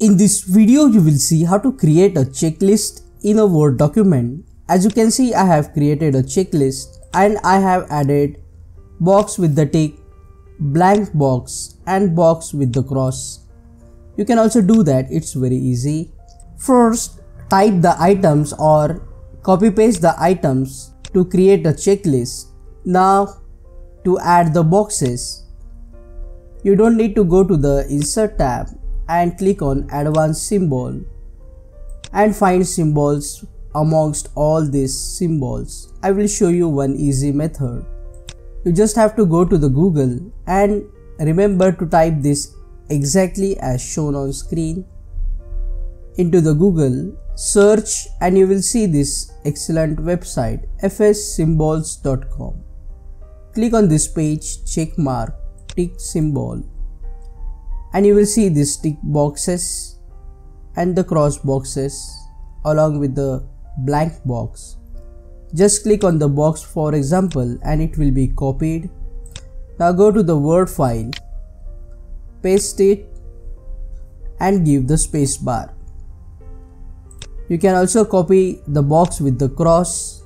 In this video, you will see how to create a checklist in a Word document. As you can see, I have created a checklist and I have added box with the tick, blank box and box with the cross. You can also do that, it's very easy. First, type the items or copy paste the items to create a checklist. Now, to add the boxes, you don't need to go to the Insert tab and click on Advanced Symbol and find symbols amongst all these symbols. I will show you one easy method. You just have to go to the Google and remember to type this exactly as shown on screen into the Google search, and you will see this excellent website fsymbols.com. Click on this page, check mark, tick symbol, and you will see these tick boxes and the cross boxes along with the blank box. Just click on the box, for example, and it will be copied. Now go to the Word file, paste it and give the space bar. You can also copy the box with the cross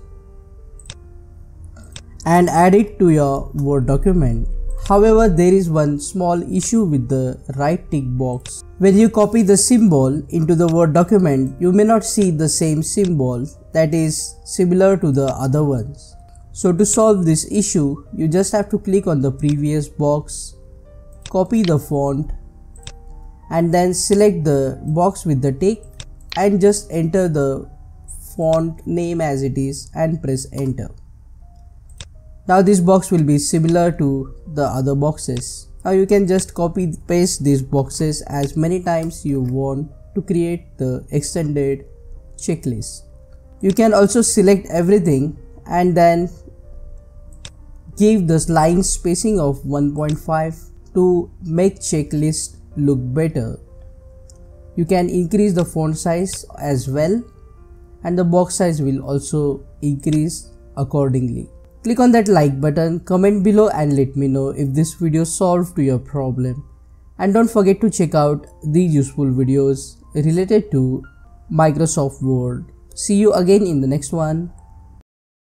and add it to your Word document. However, there is one small issue with the right tick box. When you copy the symbol into the Word document, you may not see the same symbol that is similar to the other ones. So to solve this issue, you just have to click on the previous box, copy the font, and then select the box with the tick and just enter the font name as it is and press enter. Now this box will be similar to the other boxes. Now you can just copy paste these boxes as many times you want to create the extended checklist. You can also select everything and then give this line spacing of 1.5 to make checklist look better. You can increase the font size as well, and the box size will also increase accordingly. Click on that like button, comment below and let me know if this video solved to your problem. And don't forget to check out these useful videos related to Microsoft Word. See you again in the next one.